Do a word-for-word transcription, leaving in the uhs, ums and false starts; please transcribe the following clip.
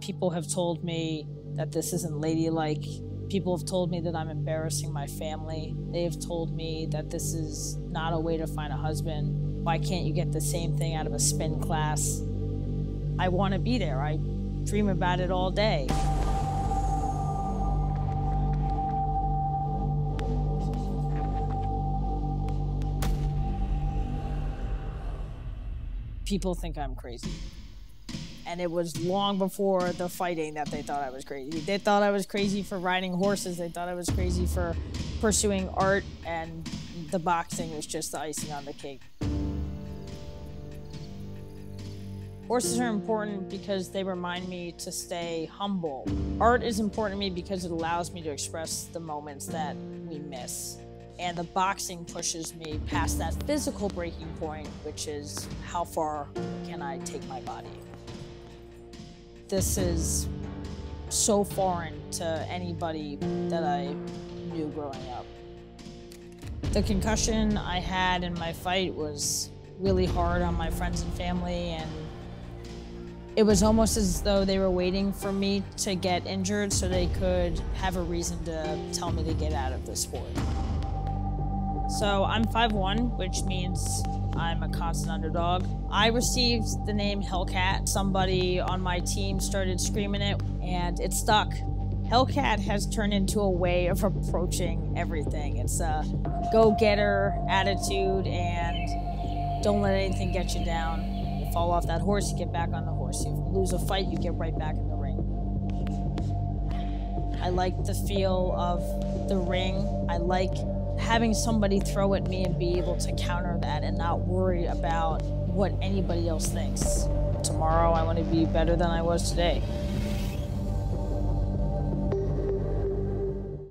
People have told me that this isn't ladylike. People have told me that I'm embarrassing my family. They have told me that this is not a way to find a husband. Why can't you get the same thing out of a spin class? I want to be there. I dream about it all day. People think I'm crazy. And it was long before the fighting that they thought I was crazy. They thought I was crazy for riding horses. They thought I was crazy for pursuing art. And the boxing was just the icing on the cake. Horses are important because they remind me to stay humble. Art is important to me because it allows me to express the moments that we miss. And the boxing pushes me past that physical breaking point, which is how far can I take my body? This is so foreign to anybody that I knew growing up. The concussion I had in my fight was really hard on my friends and family, and it was almost as though they were waiting for me to get injured so they could have a reason to tell me to get out of the sport. So I'm five one, which means I'm a constant underdog. I received the name Hellcat. Somebody on my team started screaming it, and it stuck. Hellcat has turned into a way of approaching everything. It's a go-getter attitude, and don't let anything get you down. You fall off that horse, you get back on the horse. You lose a fight, you get right back in the ring. I like the feel of the ring. I like having somebody throw at me and be able to counter that and not worry about what anybody else thinks. Tomorrow I want to be better than I was today.